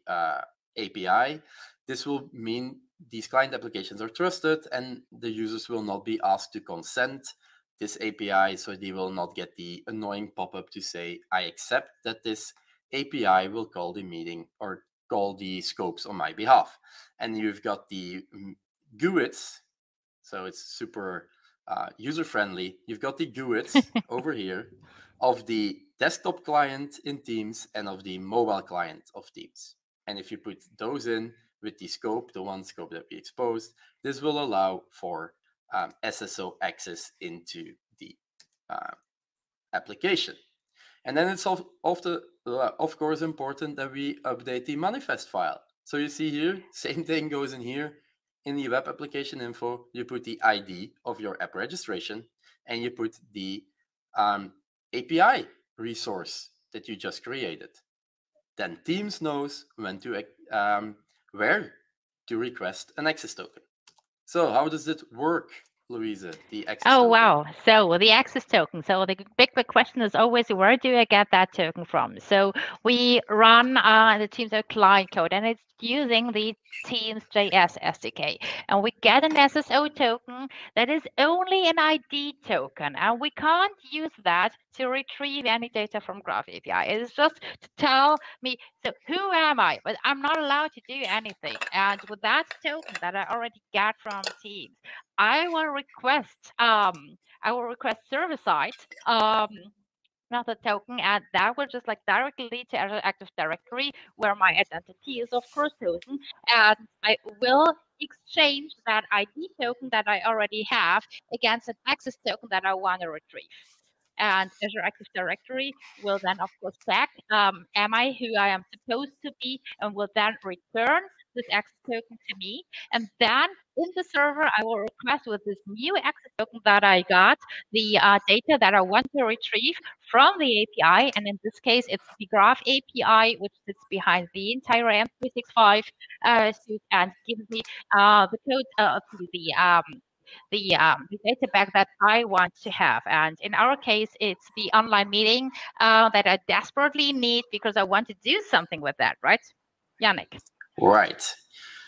API, this will mean these client applications are trusted and the users will not be asked to consent this API, so they will not get the annoying pop-up to say, I accept that this API will call the meeting or call the scopes on my behalf. And you've got the GUIDs, so it's super user-friendly. You've got the GUIDs over here of the desktop client in Teams and of the mobile client of Teams. And if you put those in with the scope, the one scope that we exposed, this will allow for SSO access into the application. And then it's of course important that we update the manifest file. So you see here, same thing goes in here. In the web application info, you put the ID of your app registration and you put the API resource that you just created. Then Teams knows when to where to request an access token. So how does it work, Luise? The access token? Wow! So the access token. So the big question is always, where do I get that token from? So we run the Teams client code, and it's using the Teams JS SDK, and we get an SSO token that is only an ID token, and we can't use that to retrieve any data from Graph API. It's just to tell me, so who am I? But I'm not allowed to do anything. And with that token that I already get from Teams, I will request server side another token, and that will just like directly lead to Azure Active Directory, where my identity is of course chosen, and I will exchange that ID token that I already have against an access token that I want to retrieve. And Azure Active Directory will then of course check, am I who I am supposed to be, and will then return this access token to me. And then in the server, I will request with this new access token that I got, the data that I want to retrieve from the API. And in this case, it's the Graph API, which sits behind the entire M365 suite and gives me the code to the data back that I want to have. And in our case, it's the online meeting that I desperately need because I want to do something with that, right, Yannick? Right.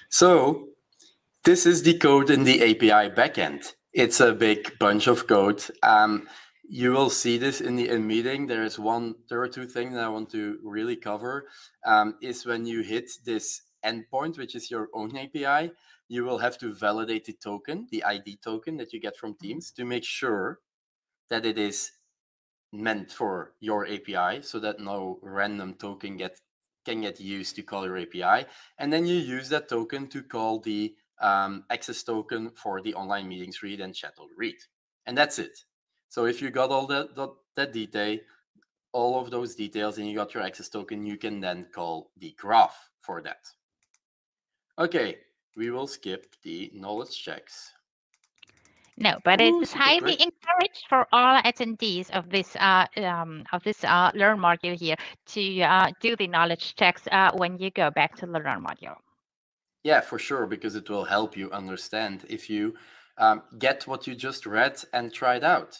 So this is the code in the API backend. It's a big bunch of code. You will see this in the meeting. There are two things that I want to really cover. Is when you hit this endpoint, which is your own API, you will have to validate the token, the ID token that you get from Teams, to make sure that it is meant for your API, so that no random token can get used to call your API. And then you use that token to call the access token for the online meetings read and chat or read. And that's it. So if you got all that detail, all of those details, and you got your access token, you can then call the graph for that. Okay, we will skip the knowledge checks. No, but it's highly encouraged for all attendees of this Learn module here to do the knowledge checks when you go back to the Learn module. Yeah, for sure, because it will help you understand if you get what you just read and tried out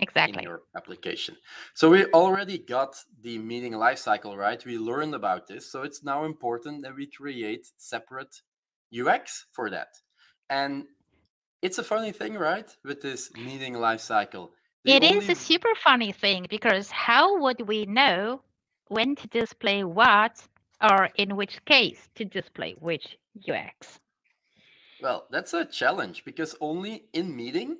exactly in your application. So we already got the meeting lifecycle right. We learned about this. So it's now important that we create separate UX for that. And it's a funny thing, right, with this meeting lifecycle. It is a super funny thing, because how would we know when to display what or in which case to display which UX? Well, that's a challenge, because only in meeting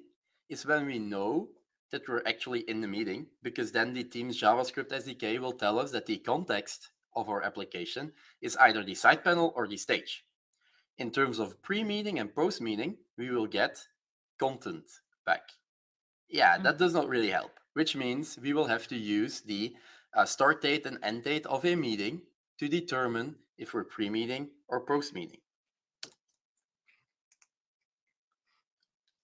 is when we know that we're actually in the meeting, because then the Teams JavaScript SDK will tell us that the context of our application is either the side panel or the stage. In terms of pre-meeting and post-meeting, we will get content back. Yeah, that does not really help, which means we will have to use the start date and end date of a meeting to determine if we're pre-meeting or post-meeting.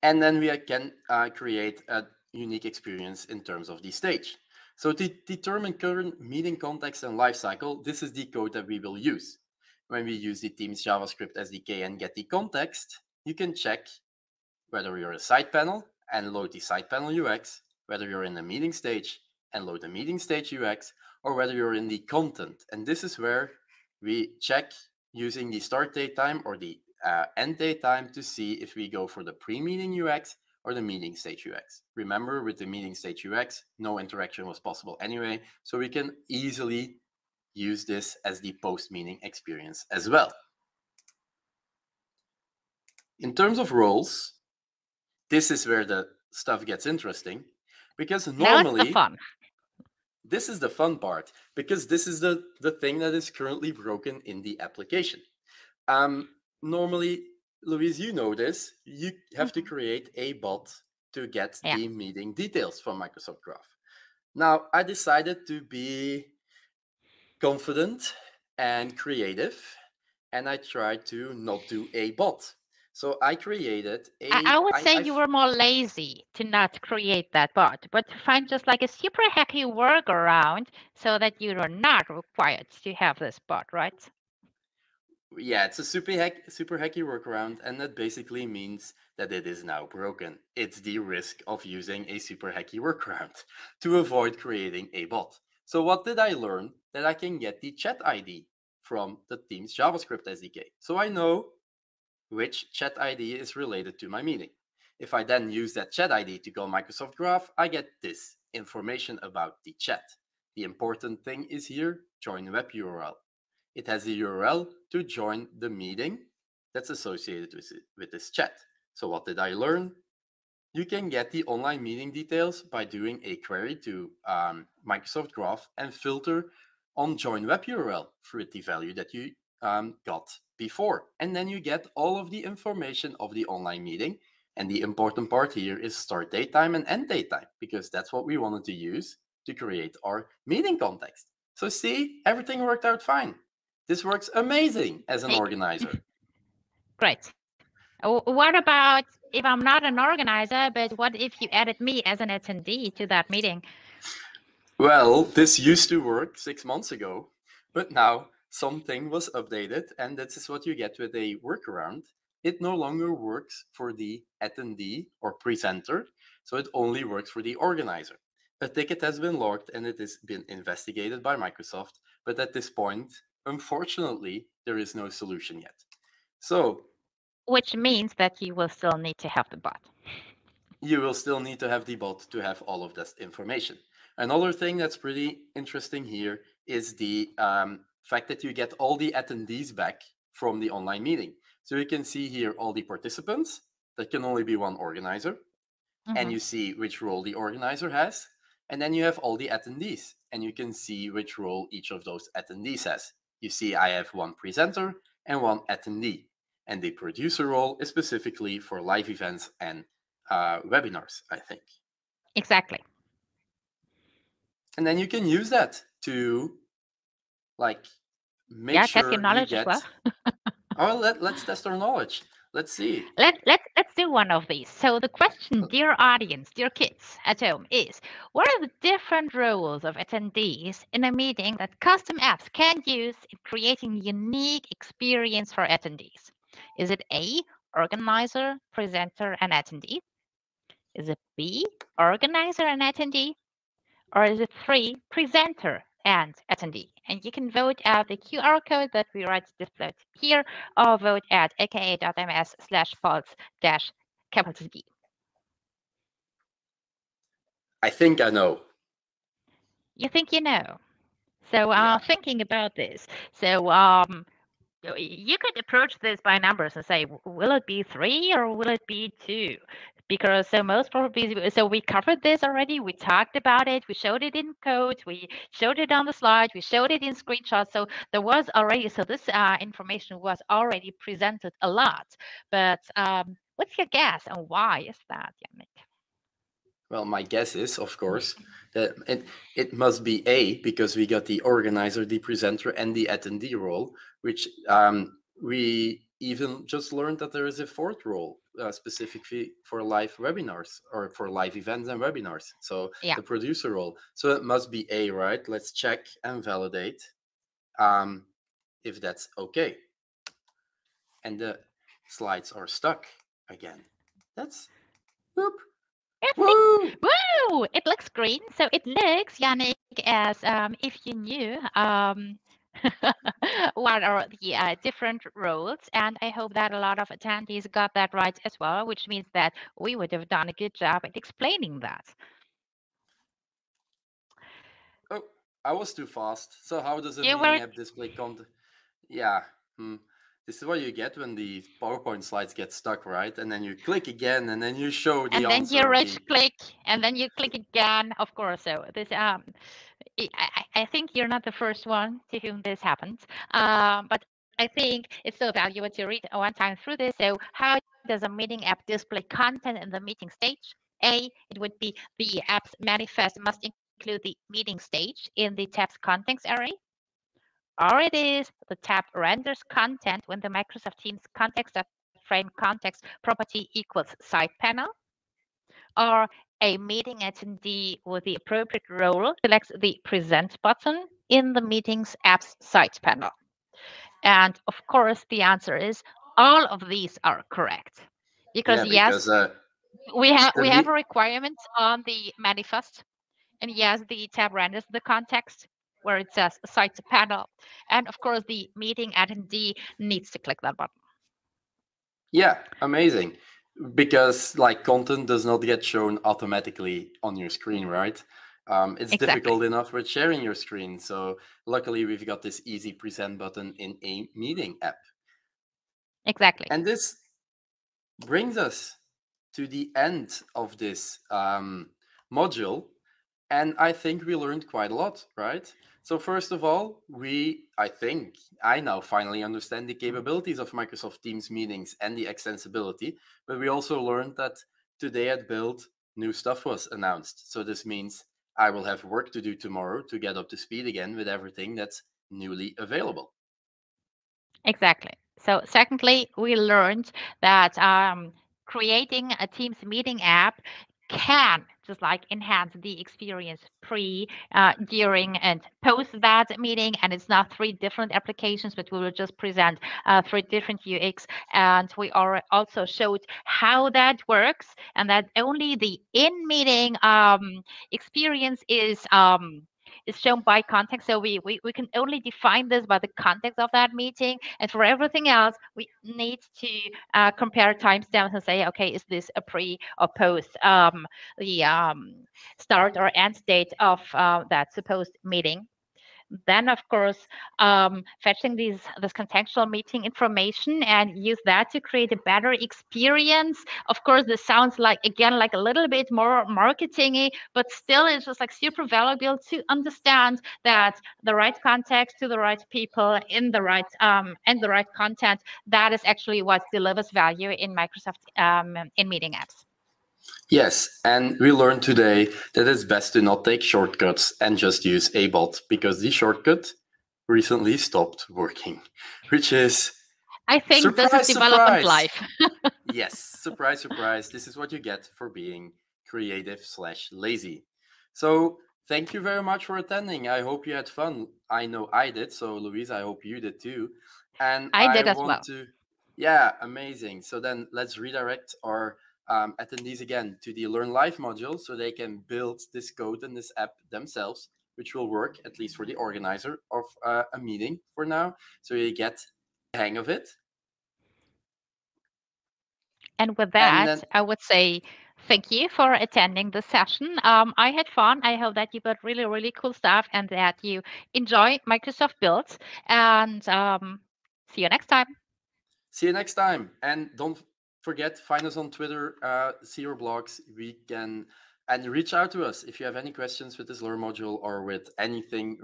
And then we can create a unique experience in terms of the stage. So to determine current meeting context and lifecycle, this is the code that we will use. When we use the Teams JavaScript SDK and get the context, you can check whether you're a side panel and load the side panel UX, whether you're in the meeting stage and load the meeting stage UX, or whether you're in the content. And this is where we check using the start date time or the end date time to see if we go for the pre-meeting UX or the meeting stage UX. Remember, with the meeting stage UX, no interaction was possible anyway, so we can easily use this as the post-meeting experience as well. In terms of roles, this is where the stuff gets interesting, because normally this is the fun part, because this is the thing that is currently broken in the application. Normally, Luise, you know this, you have to create a bot to get the meeting details from Microsoft Graph. Now, I decided to be confident and creative, and I tried to not do a bot. So I created a... I would say you were more lazy to not create that bot, but to find just like a super hacky workaround so that you are not required to have this bot, right? Yeah, it's a super hacky workaround, and that basically means that it is now broken. It's the risk of using a super hacky workaround to avoid creating a bot. So what did I learn? That I can get the chat ID from the Teams JavaScript SDK. So I know which chat ID is related to my meeting. If I then use that chat ID to call Microsoft Graph, I get this information about the chat. The important thing is here, join web URL. It has the URL to join the meeting that's associated with this chat. So what did I learn? You can get the online meeting details by doing a query to Microsoft Graph and filter on join web URL for the value that you got before. And then you get all of the information of the online meeting. And the important part here is start date time and end date time, because that's what we wanted to use to create our meeting context. So see, everything worked out fine. This works amazing as an organizer. Great. What about if I'm not an organizer, but what if you added me as an attendee to that meeting? Well, this used to work 6 months ago, but now something was updated, and this is what you get with a workaround. It no longer works for the attendee or presenter, so it only works for the organizer. A ticket has been logged, and it has been investigated by Microsoft, but at this point, unfortunately, there is no solution yet. So, which means that you will still need to have the bot. You will still need to have the bot to have all of this information. Another thing that's pretty interesting here is the fact that you get all the attendees back from the online meeting. So you can see here all the participants. There can only be one organizer. And you see which role the organizer has. And then you have all the attendees. And you can see which role each of those attendees has. You see I have one presenter and one attendee. And the producer role is specifically for live events and webinars, I think. Exactly. And then you can use that to, like, make sure test your knowledge you get... as well. Oh, let's test our knowledge. Let's see. Let's do one of these. So the question, dear audience, dear kids at home, is what are the different roles of attendees in a meeting that custom apps can use in creating unique experience for attendees? Is it A, organizer, presenter, and attendee? Is it B, organizer and attendee? Or is it 3, presenter and attendee? And you can vote at the QR code that we write displayed here, or vote at aka.ms/false-D. I think I know. You think you know. So thinking about this. So you could approach this by numbers and say, will it be 3 or will it be 2? Because so most probably, so we covered this already, we talked about it, we showed it in code, we showed it on the slide, we showed it in screenshots. So there was already, so this information was already presented a lot. But what's your guess and why is that, Yannick? Well, my guess is, of course, that it must be A, because we got the organizer, the presenter, and the attendee role, which we even just learned that there is a 4th role. Specifically for live webinars or for live events and webinars. So yeah, the producer role. So it must be A, right? Let's check and validate if that's okay. And the slides are stuck again. That's whoop. Woo! Woo! It looks green. So it looks, Yannick, as if you knew what are the different roles, and I hope that a lot of attendees got that right as well, which means that we would have done a good job at explaining that. Oh, I was too fast. So how does a meeting app display content? Yeah, this is what you get when the PowerPoint slides get stuck, right? And then you click again, and then you show the answer. And then you right-click, and then you click again, of course. So this I think you're not the first one to whom this happens, but I think it's so valuable to read one time through this. So how does a meeting app display content in the meeting stage? A, it would be the app's manifest must include the meeting stage in the tab's contents array. Or it is the tab renders content when the Microsoft Teams context.frame context property equals side panel. Or a meeting attendee with the appropriate role selects the present button in the meetings apps side panel. And of course, the answer is all of these are correct. Because, yeah, because yes, we have a requirement on the manifest. And yes, the tab renders the context where it says side panel. And of course, the meeting attendee needs to click that button. Yeah, amazing. Because like content does not get shown automatically on your screen, right? It's exactly difficult enough with sharing your screen. So luckily, we've got this easy present button in a meeting app. Exactly. And this brings us to the end of this module. And I think we learned quite a lot, right? So first of all, I now finally understand the capabilities of Microsoft Teams meetings and the extensibility, but we also learned that today at Build, new stuff was announced. So this means I will have work to do tomorrow to get up to speed again with everything that's newly available. Exactly. So secondly, we learned that creating a Teams meeting app can just like enhance the experience pre, during, and post that meeting. And it's not 3 different applications, but we will just present 3 different UX. And we are also showed how that works, and that only the in-meeting experience is shown by context. So we can only define this by the context of that meeting. And for everything else, we need to compare timestamps and say, okay, is this a pre or post the start or end date of that supposed meeting? Then, of course, fetching this contextual meeting information and use that to create a better experience. Of course, this sounds like, again, like a little bit more marketing-y, but still it's just like super valuable to understand that the right context to the right people in the right and the right content, that is actually what delivers value in Microsoft in meeting apps. Yes, and we learned today that it's best to not take shortcuts and just use a bot, because the shortcut recently stopped working, which is I think surprise, this is development life. Yes, surprise, surprise. This is what you get for being creative/lazy. So thank you very much for attending. I hope you had fun. I know I did. So Luise, I hope you did too. And I did as well. Yeah, amazing. So then let's redirect our attendees again to the Learn Live module so they can build this code and this app themselves, which will work at least for the organizer of a meeting for now. So you get the hang of it. And with that, and then I would say thank you for attending the session. I had fun. I hope that you got really, really cool stuff and that you enjoy Microsoft Build. And see you next time. See you next time. And don't forget, find us on Twitter, see your blogs. We can, and reach out to us if you have any questions with this Learn module or with anything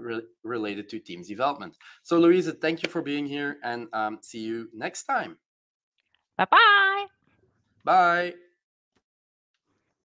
related to Teams development. So Luise, thank you for being here and see you next time. Bye-bye. Bye.